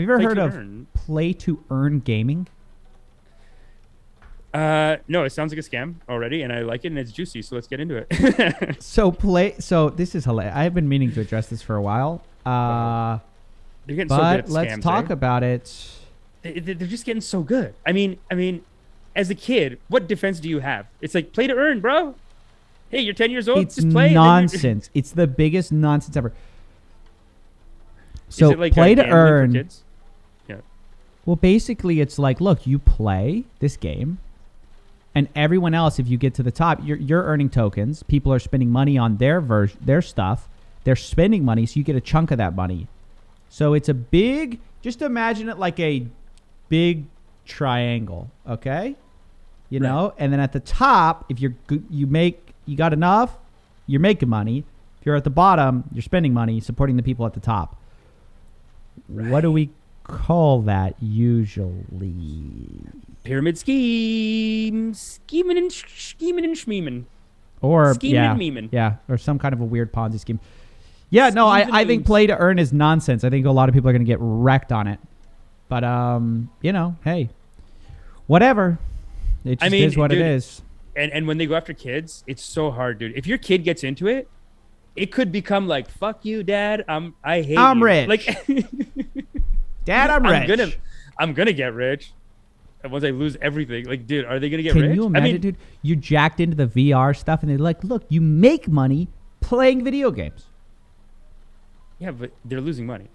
Have you ever heard of play to earn gaming? No, it sounds like a scam already, and I like it, and it's juicy, so let's get into it. So this is hilarious. I've been meaning to address this for a while. They're getting so good at scams, let's talk about it. They're just getting so good. I mean, as a kid, what defense do you have? It's like play to earn, bro. Hey, you're 10 years old. It's just play. Nonsense. It's the biggest nonsense ever. So like play to earn. For kids? Yeah. Well, basically, it's like, look, you play this game, and everyone else, if you get to the top, you're earning tokens. People are spending money on their stuff. They're spending money, so you get a chunk of that money. So it's a big. Just imagine it like a big triangle, okay? You know, and then at the top, if you got enough, you're making money. If you're at the bottom, you're spending money supporting the people at the top. Right. What do we call that usually? Pyramid scheme, scheming and schmeeming. Or scheming and memeing. Yeah, or some kind of a weird Ponzi scheme. Yeah, no, I think play to earn is nonsense. I think a lot of people are going to get wrecked on it. But, you know, hey, whatever. It just is what it is. And when they go after kids, it's so hard, dude. If your kid gets into it, it could become like, fuck you, Dad. I hate you. Rich. Like, Dad, I'm rich. I'm gonna get rich. And once I lose everything, like, dude, are they going to get rich? Can you imagine, dude? You jacked into the VR stuff, and they're like, look, you make money playing video games. Yeah, but they're losing money.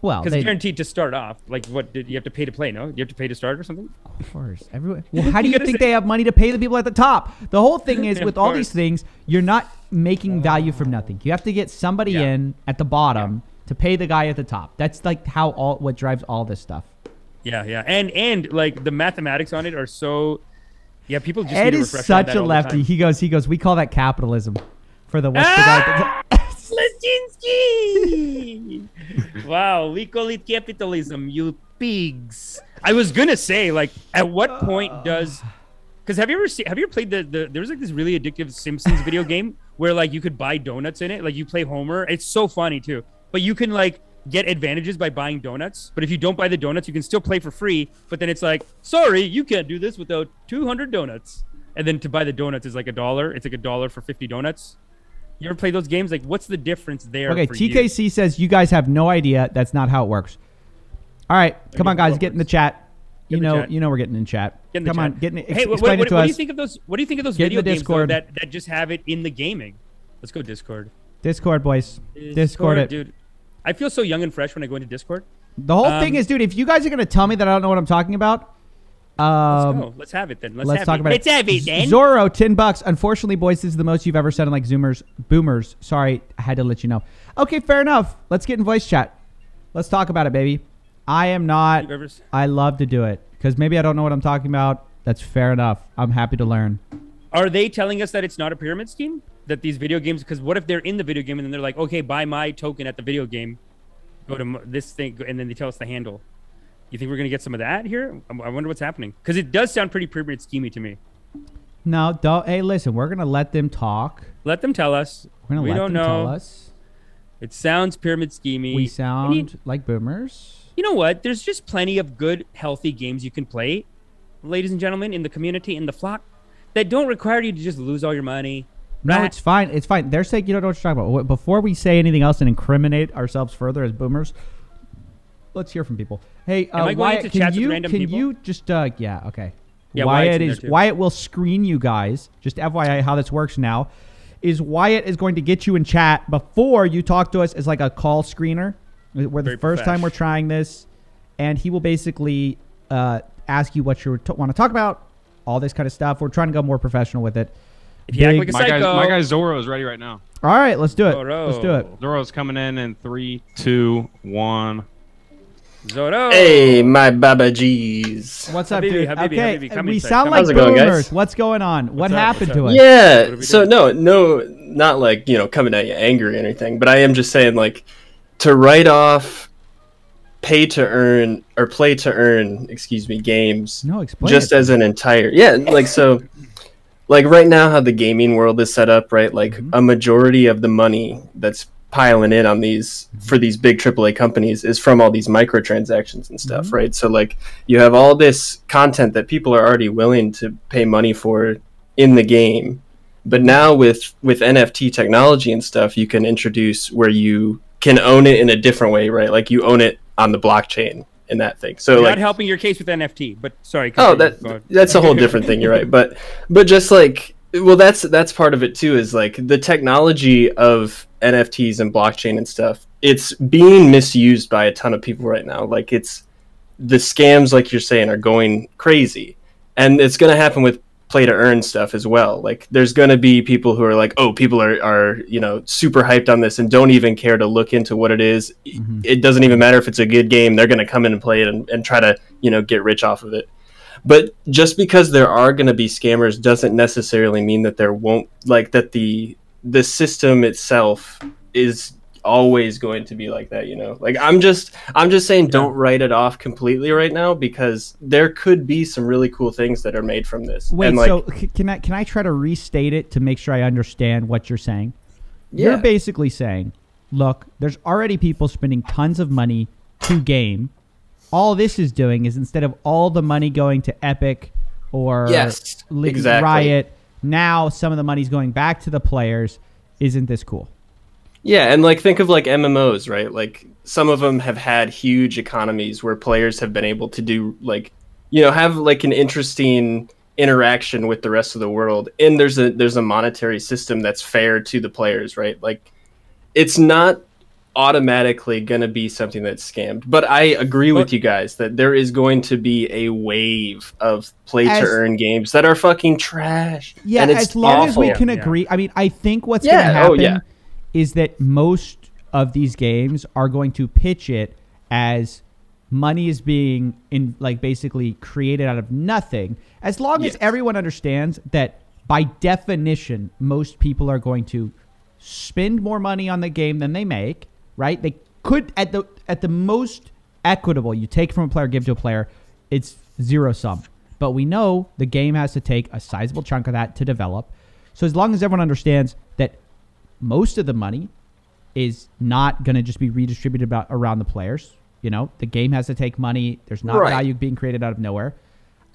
Well, because guaranteed to start off, like, what did you have to pay to play? No, you have to pay to start or something. Of course, everyone. Well, how do you think they have money to pay the people at the top? The whole thing is with all these things, you're not making value from nothing. You have to get somebody in at the bottom to pay the guy at the top. That's like how what drives all this stuff. Yeah, yeah, and like the mathematics on it are so. Yeah, people just. Ed need to refresh is such on that a all lefty. He goes. We call that capitalism, for the what's the guy. Wow, we call it capitalism, you pigs. I was gonna say, like, at what point does? Because have you ever played the? There was like this really addictive Simpsons video game where like you could buy donuts in it. Like you play Homer. It's so funny too. But you can like get advantages by buying donuts. But if you don't buy the donuts, you can still play for free. But then it's like, sorry, you can't do this without 200 donuts. And then to buy the donuts is like $1. It's like $1 for 50 donuts. You ever play those games? Like, what's the difference there? Okay, for TKC says you guys have no idea. That's not how it works. All right, come on, guys, get in the chat. You know, we're getting in chat. Come on, get in. Hey, what do you think of those? What do you think of those video games that just have it in the gaming? Let's go Discord. Discord, boys. Discord it, dude. I feel so young and fresh when I go into Discord. The whole thing is, dude, if you guys are gonna tell me that I don't know what I'm talking about. Let's go. Let's have it then. Let's talk about it. Zorro, $10. Unfortunately, boys, this is the most you've ever said. Like boomers. Sorry, I had to let you know. Okay, fair enough. Let's get in voice chat. Let's talk about it, baby. I am not. I love to do it because maybe I don't know what I'm talking about. That's fair enough. I'm happy to learn. Are they telling us that it's not a pyramid scheme? That these video games? Because what if they're in the video game and then they're like, okay, buy my token at the video game. Go to this thing, and then they tell us the handle. You think we're going to get some of that here? I wonder what's happening. Because it does sound pretty pyramid schemey to me. No, don't. Hey, listen, we're going to let them talk. Let them tell us. We don't know. It sounds pyramid schemey. We sound like boomers. You know what? There's just plenty of good, healthy games you can play, ladies and gentlemen, in the community, in the flock, that don't require you to just lose all your money. Right? No, it's fine. It's fine. They're saying you don't know what you're talking about. Before we say anything else and incriminate ourselves further as boomers, let's hear from people. Hey, Wyatt, can you just, okay. Yeah, Wyatt will screen you guys. Just FYI how this works now is Wyatt is going to get you in chat before you talk to us as like a call screener. We're the first time we're trying this. And he will basically ask you what you want to talk about, all this kind of stuff. We're trying to go more professional with it. If you act like a psycho. My guy Zorro is ready right now. All right, let's do it. Zorro. Let's do it. Zorro's coming in 3, 2, 1. Zorro. Hey, my Baba G's. What's up, dude? Habibi, we sound like boomers. What's going on? What happened to us? Yeah, so no, not like, you know, coming at you angry or anything, but I am just saying, like, to write off pay to earn, or play to earn, excuse me, games. No, explain. Just as an entire, like, so, like, right now how the gaming world is set up, right? Like, a majority of the money that's piling in on these for these big AAA companies is from all these microtransactions and stuff, right? So like you have all this content that people are already willing to pay money for in the game, but now with NFT technology and stuff, you can introduce where you can own it in a different way, right? Like you own it on the blockchain in that thing. So like, not helping your case with NFT, but sorry. Continue. Oh, that's a whole different thing. You're right, but just like, well, that's part of it too. Is like the technology of NFTs and blockchain and stuff, it's being misused by a ton of people right now. Like it's the scams, like you're saying, are going crazy, and it's going to happen with play to earn stuff as well. Like there's going to be people who are like, oh, people are you know, super hyped on this and don't even care to look into what it is. It doesn't even matter if it's a good game. They're going to come in and play it and try to, you know, get rich off of it. But just because there are going to be scammers doesn't necessarily mean that there won't, like that the system itself is always going to be like that, you know? Like I'm just saying, don't write it off completely right now, because there could be some really cool things that are made from this. Wait, and like, so can I try to restate it to make sure I understand what you're saying? Yeah. You're basically saying, look, there's already people spending tons of money to game. All this is doing is, instead of all the money going to Epic or Riot, now some of the money's going back to the players. Isn't this cool? Yeah, and like think of like MMOs, right? Like some of them have had huge economies where players have been able to do like, you know, have like an interesting interaction with the rest of the world. And there's a monetary system that's fair to the players, right? Like it's not automatically going to be something that's scammed. But I agree with you guys that there is going to be a wave of play-to-earn games that are fucking trash. Yeah, and it's as long awful. As we can agree. I mean, I think what's going to happen is that most of these games are going to pitch it as money is being basically created out of nothing. As long as everyone understands that by definition, most people are going to spend more money on the game than they make. Right? They could, at the most equitable, you take from a player, give to a player, it's zero sum. But we know the game has to take a sizable chunk of that to develop. So as long as everyone understands that most of the money is not going to just be redistributed around the players, you know, the game has to take money. There's not value being created out of nowhere.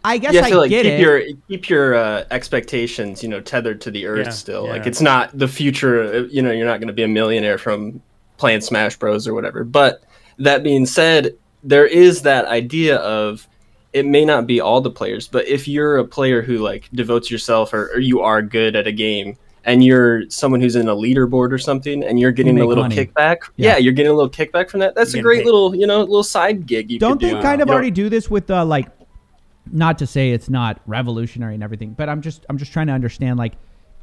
I guess I like, get it. Keep your expectations, you know, tethered to the earth still. Like it's not the future. You know, you're not going to be a millionaire from playing Smash Bros or whatever. But that being said, there is that idea of it may not be all the players, but if you're a player who like devotes yourself or you are good at a game and you're someone who's in a leaderboard or something and you're getting a little kickback. Yeah. You're getting a little kickback from that. That's a great little, you know, little side gig. You don't they do. Kind of already do this with like, not to say it's not revolutionary and everything, but I'm just trying to understand, like,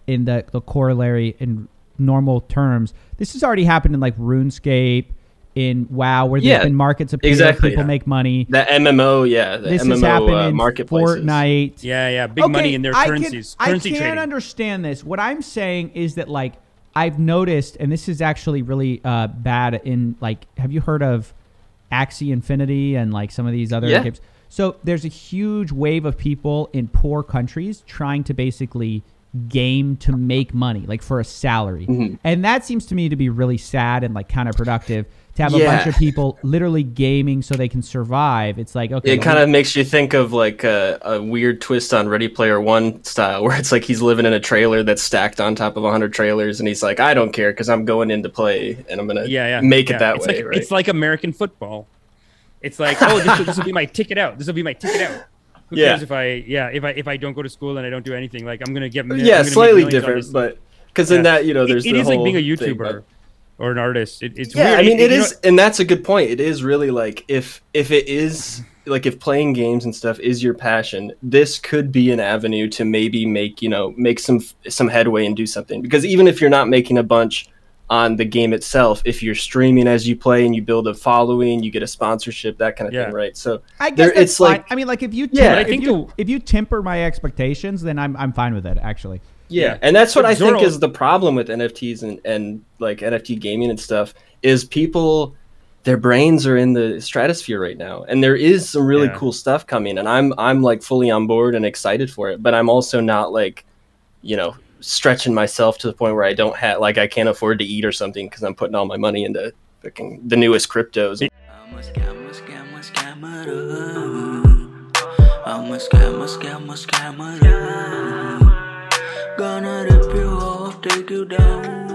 in the corollary in normal terms, this has already happened in like RuneScape, in WoW, where there's been markets appear, people make money. The MMO, the this MMO has happened in marketplaces. Fortnite. Yeah, big money in their currencies. I can't understand this. What I'm saying is that, like, I've noticed, and this is actually really bad in, like, have you heard of Axie Infinity and, like, some of these other games? So there's a huge wave of people in poor countries trying to basically game to make money, like for a salary. And that seems to me to be really sad and like counterproductive to have a bunch of people literally gaming so they can survive. It's like, okay. It kind of makes you think of like a weird twist on Ready Player One style, where it's like he's living in a trailer that's stacked on top of 100 trailers. And he's like, I don't care because I'm going in to play and I'm going to make it that way. Like, right? It's like American football. It's like, oh, this will be my ticket out. This will be my ticket out. Who cares if I don't go to school and I don't do anything? Like I'm gonna get slightly different, but because in that, you know, there's it is like being a YouTuber or an artist. It's weird. I mean, it is, and that's a good point. It is really like if it is like if playing games and stuff is your passion, this could be an avenue to maybe make some headway and do something. Because even if you're not making a bunch on the game itself, if you're streaming as you play and you build a following, you get a sponsorship, that kind of thing, right? So I guess it's fine. Like, I mean, like if you if you temper my expectations, then I'm fine with it, actually. Yeah, and that's what I think is the problem with NFTs and like NFT gaming and stuff is people, their brains are in the stratosphere right now, and there is some really cool stuff coming, and I'm like fully on board and excited for it, but I'm also not like, you know, stretching myself to the point where I don't have, like, I can't afford to eat or something because I'm putting all my money into fucking the newest cryptos. I'm a scammer, gonna rip you off, take you down.